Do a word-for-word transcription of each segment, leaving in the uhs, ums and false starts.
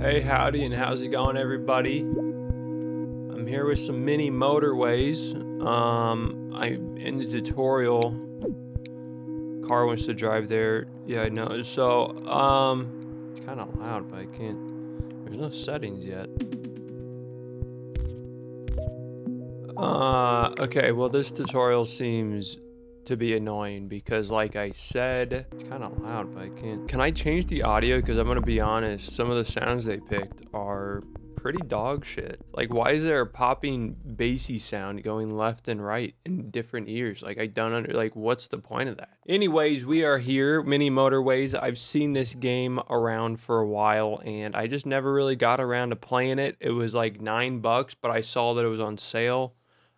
Hey, howdy, and how's it going, everybody? I'm here with some mini motorways. Um, I'm in the tutorial. Car wants to drive there. Yeah, I know. So, um, it's kind of loud, but I can't. There's no settings yet. Uh, okay, well, this tutorial seems to be annoying because, like I said, it's kind of loud, but I can't. Can I change the audio? Because I'm going to be honest, some of the sounds they picked are pretty dog shit. Like, why is there a popping bassy sound going left and right in different ears? Like, I don't under, like, what's the point of that? Anyways, we are here, Mini Motorways. I've seen this game around for a while, and I just never really got around to playing it. It was like nine bucks, but I saw that it was on sale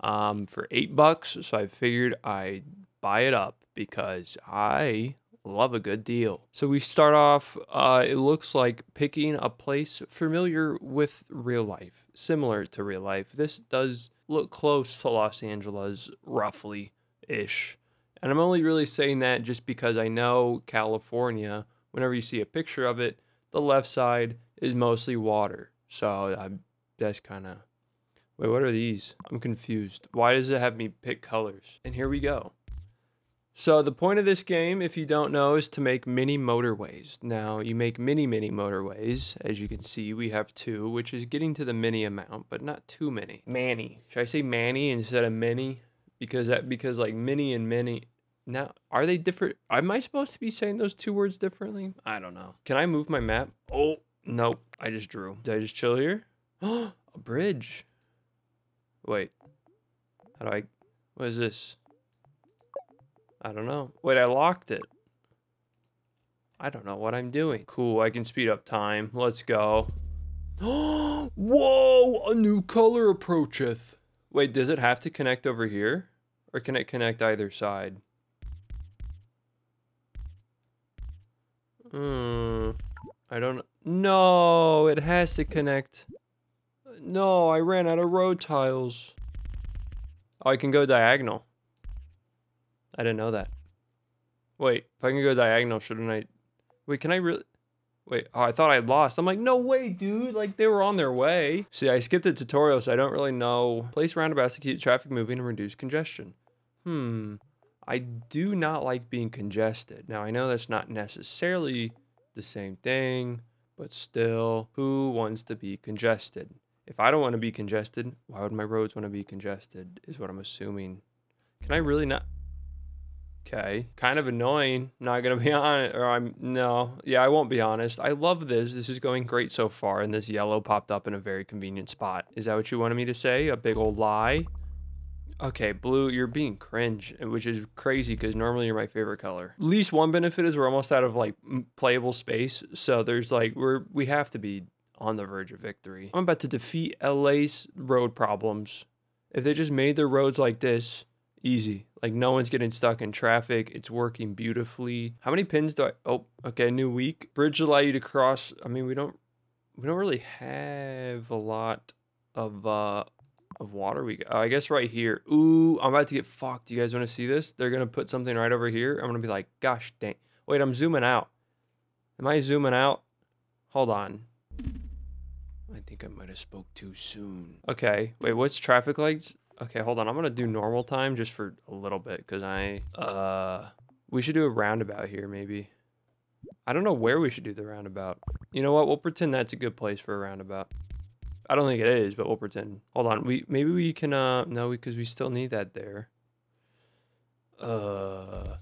um, for eight bucks, so I figured I'd buy it up because I love a good deal. So we start off, uh, it looks like picking a place familiar with real life, similar to real life. This does look close to Los Angeles, roughly-ish. And I'm only really saying that just because I know California, whenever you see a picture of it, the left side is mostly water. So I'm, that's kind of... Wait, what are these? I'm confused. Why does it have me pick colors? And here we go. So the point of this game, if you don't know, is to make mini motorways. Now, you make mini, mini motorways. As you can see, we have two, which is getting to the mini amount, but not too many. Manny. Should I say Manny instead of mini? Because, that, because like, mini and mini... Now, are they different? Am I supposed to be saying those two words differently? I don't know. Can I move my map? Oh, nope. I just drew. Did I just chill here? Oh, a bridge. Wait. How do I... What is this? I don't know. Wait, I locked it. I don't know what I'm doing. Cool, I can speed up time. Let's go. Whoa, a new color approacheth. Wait, does it have to connect over here? Or can it connect either side? Hmm. I don't know. No, it has to connect. No, I ran out of road tiles. Oh, I can go diagonal. I didn't know that. Wait, if I can go diagonal, shouldn't I? Wait, can I really? Wait, oh, I thought I lost. I'm like, no way, dude. Like, they were on their way. See, I skipped the tutorial, so I don't really know. Place roundabouts to keep traffic moving and reduce congestion. Hmm. I do not like being congested. Now, I know that's not necessarily the same thing, but still, who wants to be congested? If I don't want to be congested, why would my roads want to be congested, is what I'm assuming. Can I really not? Okay, kind of annoying. Not gonna be honest, or I'm no, yeah, I won't be honest. I love this. This is going great so far, and this yellow popped up in a very convenient spot. Is that what you wanted me to say? A big old lie? Okay, blue, you're being cringe, which is crazy because normally you're my favorite color. At least one benefit is we're almost out of like playable space, so there's like we're we have to be on the verge of victory. I'm about to defeat L A's road problems. If they just made their roads like this, easy. Like, no one's getting stuck in traffic. It's working beautifully. How many pins do I... Oh, okay, new week. Bridge allow you to cross... I mean, we don't... We don't really have a lot of, uh... of water. We... Uh, I guess right here. Ooh, I'm about to get fucked. Do you guys want to see this? They're gonna put something right over here. I'm gonna be like, gosh dang. Wait, I'm zooming out. Am I zooming out? Hold on. I think I might have spoke too soon. Okay. Wait, what's traffic lights? Okay, hold on. I'm going to do normal time just for a little bit because I... Uh, we should do a roundabout here, maybe. I don't know where we should do the roundabout. You know what? We'll pretend that's a good place for a roundabout. I don't think it is, but we'll pretend. Hold on. We Maybe we can... Uh, no, because we still need that there. Uh,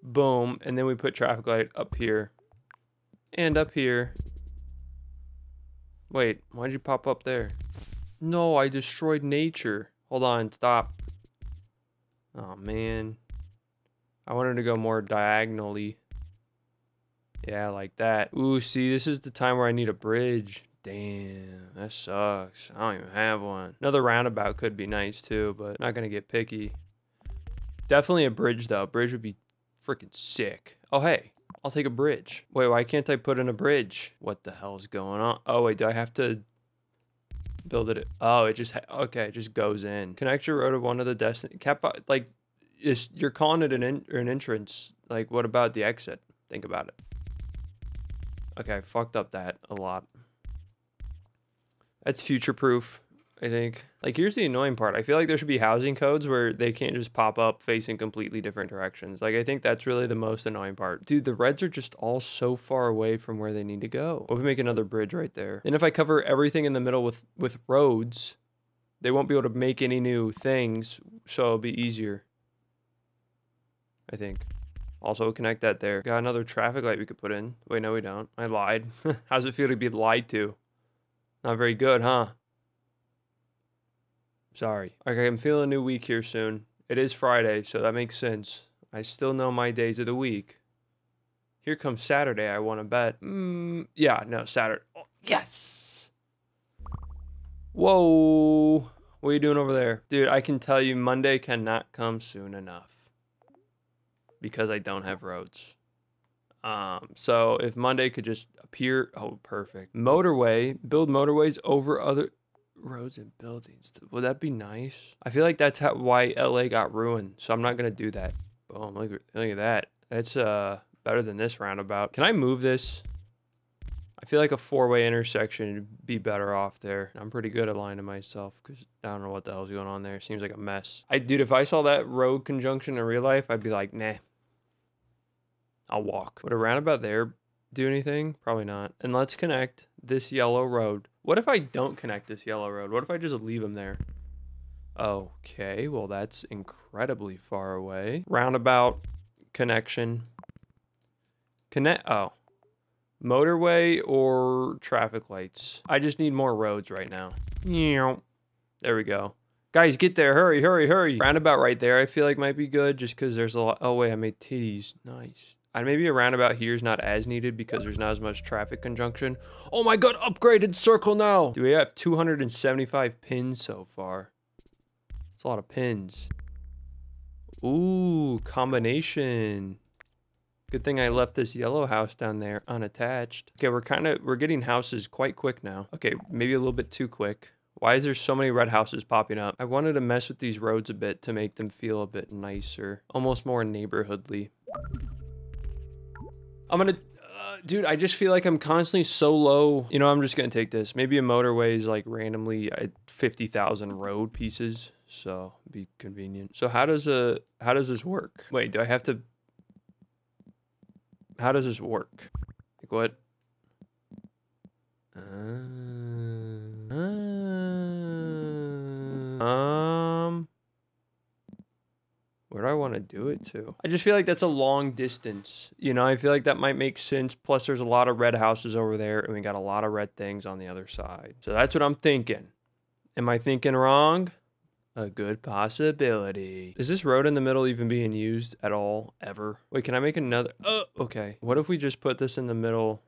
boom. And then we put traffic light up here. And up here. Wait, why'd you pop up there? No, I destroyed nature. Hold on, stop. Oh, man. I wanted to go more diagonally. Yeah, like that. Ooh, see, this is the time where I need a bridge. Damn, that sucks. I don't even have one. Another roundabout could be nice, too, but not gonna get picky. Definitely a bridge, though. Bridge would be freaking sick. Oh, hey, I'll take a bridge. Wait, why can't I put in a bridge? What the hell is going on? Oh, wait, do I have to... build it. Oh, it just, okay, it just goes in. Connect your road to one of the destination. Like, it's, you're calling it an, in, or an entrance like, what about the exit? Think about it. Okay, I fucked up that a lot. That's future-proof, I think. Like, here's the annoying part. I feel like there should be housing codes where they can't just pop up facing completely different directions. Like, I think that's really the most annoying part. Dude, the reds are just all so far away from where they need to go. What if we make another bridge right there? And if I cover everything in the middle with, with roads, they won't be able to make any new things, so it'll be easier, I think. Also, connect that there. Got another traffic light we could put in. Wait, no, we don't. I lied. How's it feel to be lied to? Not very good, huh? Sorry. Okay, I'm feeling a new week here soon. It is Friday, so that makes sense. I still know my days of the week. Here comes Saturday, I want to bet. Mm, yeah, no, Saturday. Oh, yes! Whoa! What are you doing over there? Dude, I can tell you Monday cannot come soon enough. Because I don't have roads. Um, so if Monday could just appear, oh, perfect. Motorway, build motorways over other roads and buildings. Would that be nice? I feel like that's how, why L A got ruined. So I'm not going to do that. Boom, look, look at that. That's uh, better than this roundabout. Can I move this? I feel like a four-way intersection would be better off there. I'm pretty good at lying to myself because I don't know what the hell's going on there. It seems like a mess. I, dude, if I saw that road conjunction in real life, I'd be like, nah. I'll walk. Would a roundabout there do anything? Probably not. And let's connect this yellow road. What if I don't connect this yellow road? What if I just leave them there? Okay, well, that's incredibly far away. Roundabout connection. Connect, oh. Motorway or traffic lights? I just need more roads right now. There we go. Guys, get there. Hurry, hurry, hurry. Roundabout right there, I feel like might be good just because there's a lot. Oh, wait, I made titties. Nice. And maybe a roundabout here is not as needed because there's not as much traffic conjunction. Oh my God, upgraded circle now. Do we have two hundred seventy-five pins so far? That's a lot of pins. Ooh, combination. Good thing I left this yellow house down there unattached. Okay, we're kind of, we're getting houses quite quick now. Okay, maybe a little bit too quick. Why is there so many red houses popping up? I wanted to mess with these roads a bit to make them feel a bit nicer. Almost more neighborhoodly. I'm gonna... Uh, dude, I just feel like I'm constantly so low. You know, I'm just gonna take this. Maybe a motorway is like randomly at fifty thousand road pieces. So, it'd be convenient. So, how does a... How does this work? Wait, do I have to... How does this work? Like, what? Uh... uh Um, where do I want to do it to? I just feel like that's a long distance. You know, I feel like that might make sense. Plus, there's a lot of red houses over there, and we got a lot of red things on the other side. So that's what I'm thinking. Am I thinking wrong? A good possibility. Is this road in the middle even being used at all, ever? Wait, can I make another? Oh, okay. What if we just put this in the middle?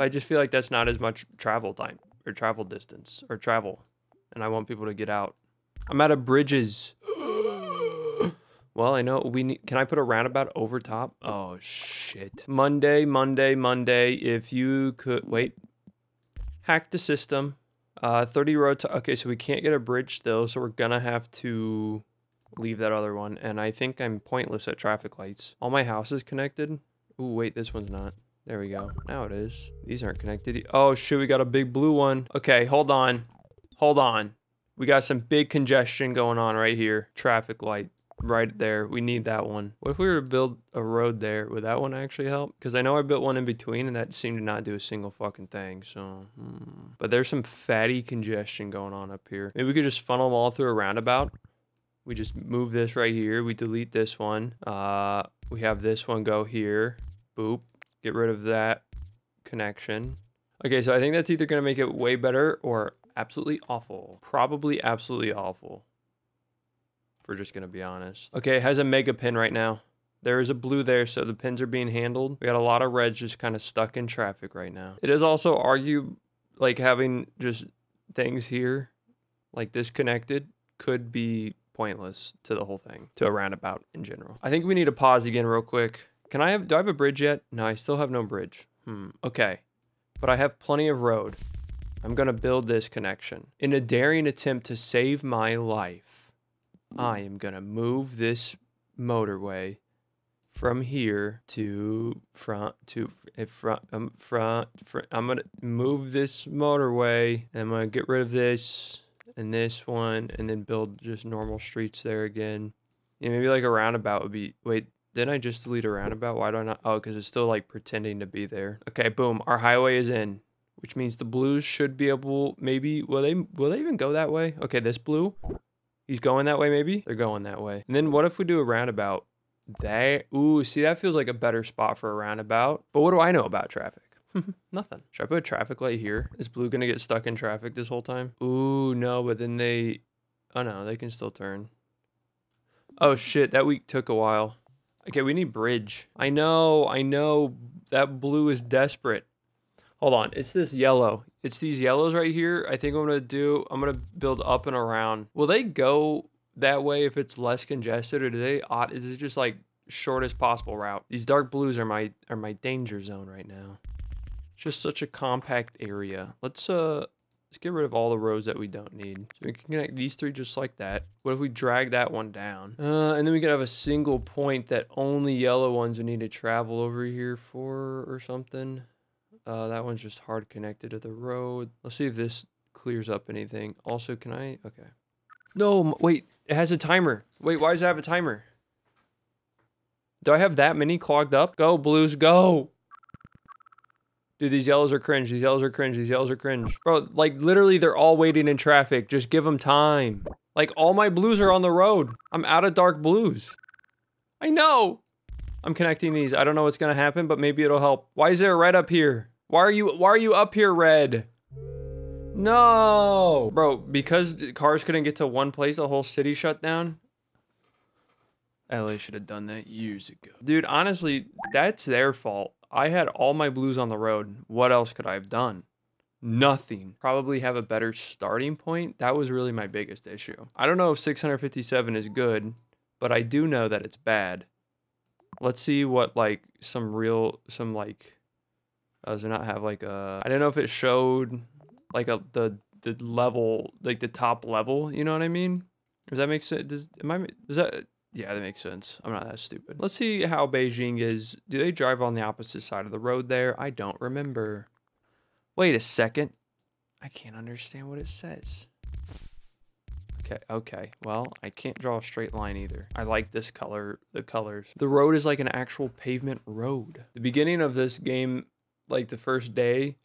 I just feel like that's not as much travel time or travel distance or travel. And I want people to get out. I'm out of bridges. Well, I know we need... Can I put a roundabout over top? Oh, shit. Monday, Monday, Monday. If you could... Wait. Hack the system. Uh, thirty road... Okay, so we can't get a bridge still, so we're gonna have to leave that other one. And I think I'm pointless at traffic lights. All my houses connected? Ooh, wait, this one's not. There we go. Now it is. These aren't connected. Oh, shit, we got a big blue one. Okay, hold on. Hold on. We got some big congestion going on right here. Traffic light right there. We need that one. What if we were to build a road there? Would that one actually help? Because I know I built one in between and that seemed to not do a single fucking thing. So, hmm. But there's some fatty congestion going on up here. Maybe we could just funnel them all through a roundabout. We just move this right here. We delete this one. Uh, we have this one go here. Boop. Get rid of that connection. Okay, so I think that's either going to make it way better or... Absolutely awful. Probably absolutely awful. If we're just gonna be honest. Okay, it has a mega pin right now. There is a blue there, so the pins are being handled. We got a lot of reds just kind of stuck in traffic right now. It is also argue, like having just things here, like this connected, could be pointless to the whole thing, to a roundabout in general. I think we need to pause again real quick. Can I have, do I have a bridge yet? No, I still have no bridge. Hmm, okay. But I have plenty of road. I'm gonna build this connection. In a daring attempt to save my life, I am gonna move this motorway from here to front to if front um, front, front I'm gonna move this motorway, and I'm gonna get rid of this and this one, and then build just normal streets there again. Yeah, maybe like a roundabout would be. Wait, didn't I just delete a roundabout? Why do I not? Oh, because it's still like pretending to be there. Okay, boom. Our highway is in, which means the blues should be able. Maybe will they? Will they even go that way? Okay, this blue, he's going that way. Maybe they're going that way. And then what if we do a roundabout? They ooh, see, that feels like a better spot for a roundabout. But what do I know about traffic? Nothing. Should I put a traffic light here? Is blue gonna get stuck in traffic this whole time? Ooh, no. But then they, oh no, they can still turn. Oh shit, that week took a while. Okay, we need bridge. I know, I know. That blue is desperate. Hold on, it's this yellow. It's these yellows right here. I think I'm gonna do. I'm gonna build up and around. Will they go that way if it's less congested, or do they ought is it just like shortest possible route? These dark blues are my are my danger zone right now. It's just such a compact area. Let's uh let's get rid of all the roads that we don't need. So we can connect these three just like that. What if we drag that one down? Uh and then we could have a single point that only yellow ones would need to travel over here for or something. Uh that one's just hard connected to the road. Let's see if this clears up anything. Also, can I okay. No, wait. It has a timer. Wait, why does it have a timer? Do I have that many clogged up? Go, blues, go! Dude, these yellows are cringe. These yellows are cringe. These yellows are cringe. Bro, like, literally, they're all waiting in traffic. Just give them time. Like, all my blues are on the road. I'm out of dark blues. I know! I'm connecting these. I don't know what's gonna happen, but maybe it'll help. Why is there a red up here? Why are you- why are you up here, red? No, bro, because cars couldn't get to one place, the whole city shut down. L A should have done that years ago. Dude, honestly, that's their fault. I had all my blues on the road. What else could I have done? Nothing. Probably have a better starting point. That was really my biggest issue. I don't know if six hundred fifty-seven is good, but I do know that it's bad. Let's see what like some real, some like, does it not have like a, I don't know if it showed like a the the level, like the top level, you know what I mean? Does that make sense? Does am I does that yeah, that makes sense. I'm not that stupid. Let's see how Beijing is. Do they drive on the opposite side of the road there? I don't remember. Wait a second. I can't understand what it says. Okay, okay. Well, I can't draw a straight line either. I like this color, the colors. The road is like an actual pavement road. The beginning of this game, like the first day,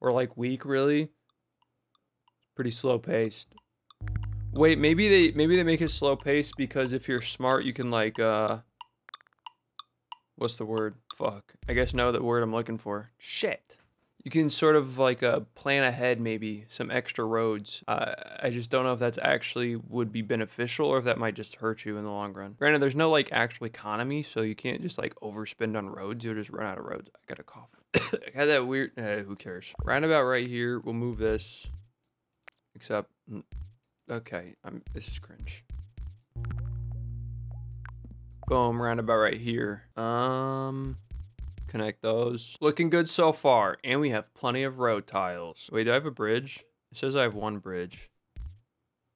or like week, really. Pretty slow paced. Wait, maybe they maybe they make it slow paced because if you're smart, you can like uh. What's the word? Fuck. I guess no, the word I'm looking for. Shit. You can sort of like uh, plan ahead, maybe some extra roads. Uh, I just don't know if that's actually would be beneficial or if that might just hurt you in the long run. Granted, there's no like actual economy, so you can't just like overspend on roads. You'll just run out of roads. I got a cough. I had that weird, uh, who cares? Roundabout right here, we'll move this. Except, okay, I'm, this is cringe. Boom, roundabout right here. Um... Connect those. Looking good so far, and we have plenty of road tiles. Wait, do I have a bridge? It says I have one bridge.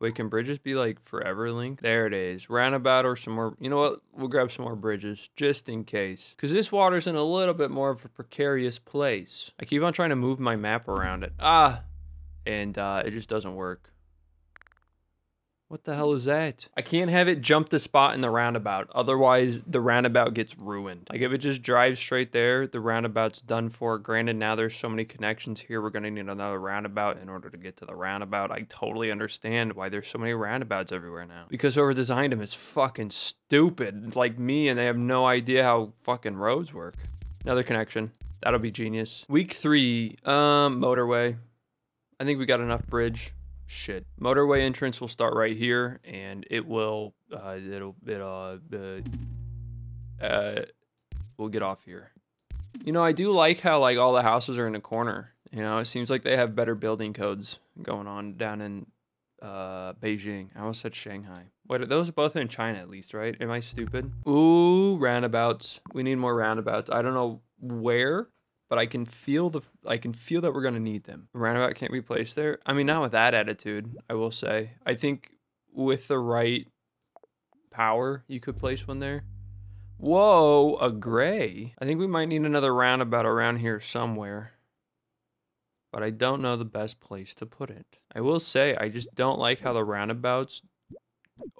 Wait, can bridges be like forever linked? There it is. Roundabout or some more. You know what? We'll grab some more bridges just in case, because this water's in a little bit more of a precarious place. I keep on trying to move my map around it. Ah, and uh, it just doesn't work. What the hell is that? I can't have it jump the spot in the roundabout. Otherwise, the roundabout gets ruined. Like if it just drives straight there, the roundabout's done for. Granted, now there's so many connections here. We're gonna need another roundabout in order to get to the roundabout. I totally understand why there's so many roundabouts everywhere now. Because whoever designed them is fucking stupid. It's like me, and they have no idea how fucking roads work. Another connection. That'll be genius. Week three, um, motorway. I think we got enough bridge. Shit. Motorway entrance will start right here, and it will, uh, it'll, it, uh, uh, uh, we'll get off here. You know, I do like how, like, all the houses are in a corner. You know, it seems like they have better building codes going on down in, uh, Beijing. I almost said Shanghai. Wait, those are both in China at least, right? Am I stupid? Ooh, roundabouts. We need more roundabouts. I don't know where, but I can feel the, I can feel that we're gonna need them. The roundabout can't be placed there. I mean, not with that attitude, I will say. I think with the right power, you could place one there. Whoa, a gray. I think we might need another roundabout around here somewhere, but I don't know the best place to put it. I will say, I just don't like how the roundabouts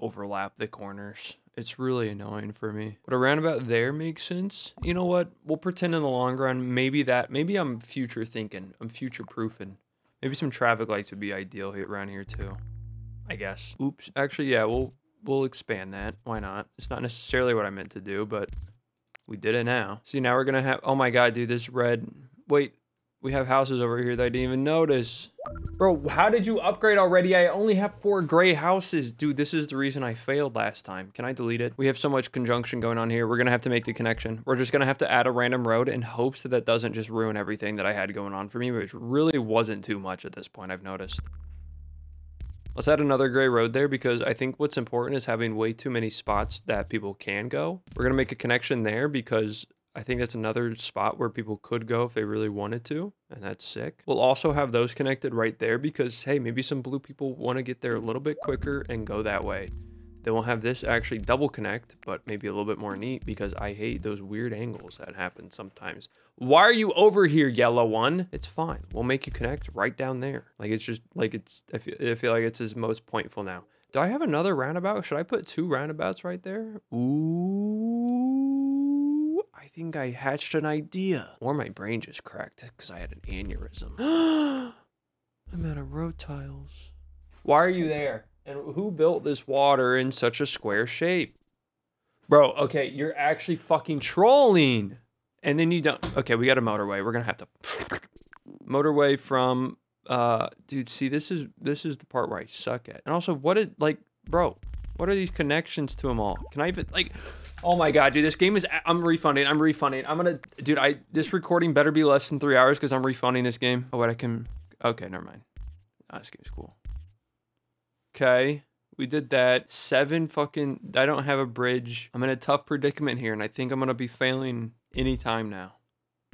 overlap the corners. It's really annoying for me. But a roundabout there makes sense. You know what? We'll pretend in the long run, maybe that, maybe I'm future thinking, I'm future proofing. Maybe some traffic lights would be ideal here around here too, I guess. Oops, actually, yeah, we'll, we'll expand that. Why not? It's not necessarily what I meant to do, but we did it now. See, now we're gonna have, oh my God, dude, this red, wait, we have houses over here that I didn't even notice. Bro, how did you upgrade already? I only have four gray houses. Dude, this is the reason I failed last time. Can I delete it? We have so much conjunction going on here. We're gonna have to make the connection. We're just gonna have to add a random road in hopes that that doesn't just ruin everything that I had going on for me, which really wasn't too much at this point, I've noticed. Let's add another gray road there because I think what's important is having way too many spots that people can go. We're gonna make a connection there because I think that's another spot where people could go if they really wanted to, and that's sick. We'll also have those connected right there because, hey, maybe some blue people want to get there a little bit quicker and go that way. Then we'll have this actually double connect, but maybe a little bit more neat because I hate those weird angles that happen sometimes. Why are you over here, yellow one? It's fine. We'll make you connect right down there. Like, it's just, like, it's, I feel, I feel like it's his most pointful now. Do I have another roundabout? Should I put two roundabouts right there? Ooh. I think I hatched an idea. Or my brain just cracked because I had an aneurysm. I'm out of road tiles. Why are you there? And who built this water in such a square shape? Bro, okay, you're actually fucking trolling. And then you don't. Okay, we got a motorway. We're gonna have to motorway from uh dude, see, this is this is the part where I suck at. And also, what did, like, bro, what are these connections to them all? Can I even, like, oh my God, dude, this game is, I'm refunding, I'm refunding. I'm gonna, dude, I, this recording better be less than three hours because I'm refunding this game. Oh, wait, I can, okay, never mind. Oh, this game's cool. Okay, we did that. Seven fucking, I don't have a bridge. I'm in a tough predicament here and I think I'm gonna be failing any time now.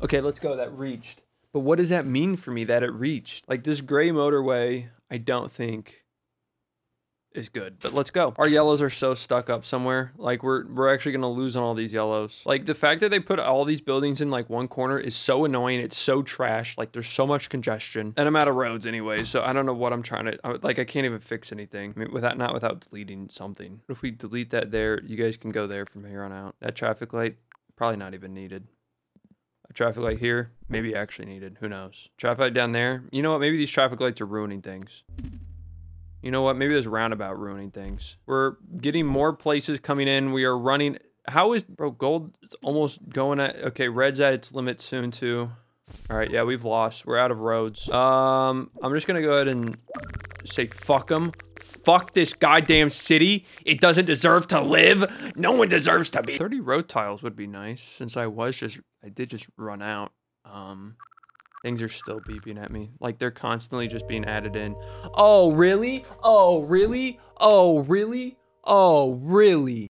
Okay, let's go, that reached. But what does that mean for me that it reached? Like, this gray motorway, I don't think is good, but let's go. Our yellows are so stuck up somewhere. Like, we're we're actually gonna lose on all these yellows. Like, the fact that they put all these buildings in like one corner is so annoying. It's so trash. Like, there's so much congestion, and I'm out of roads anyway, so I don't know what I'm trying to, like, I can't even fix anything. I mean, without not without deleting something. If we delete that there, you guys can go there from here on out. That traffic light probably not even needed. A traffic light here maybe actually needed. Who knows? Traffic light down there. You know what? Maybe these traffic lights are ruining things. You know what? Maybe there's roundabout ruining things. We're getting more places coming in. We are running. How is, bro, gold is almost going at, okay, red's at its limit soon too. All right, yeah, we've lost. We're out of roads. Um, I'm just gonna go ahead and say fuck them. Fuck this goddamn city. It doesn't deserve to live. No one deserves to be. thirty road tiles would be nice since I was just, I did just run out. Um. Things are still beeping at me. Like, they're constantly just being added in. Oh, really? Oh, really? Oh, really? Oh, really?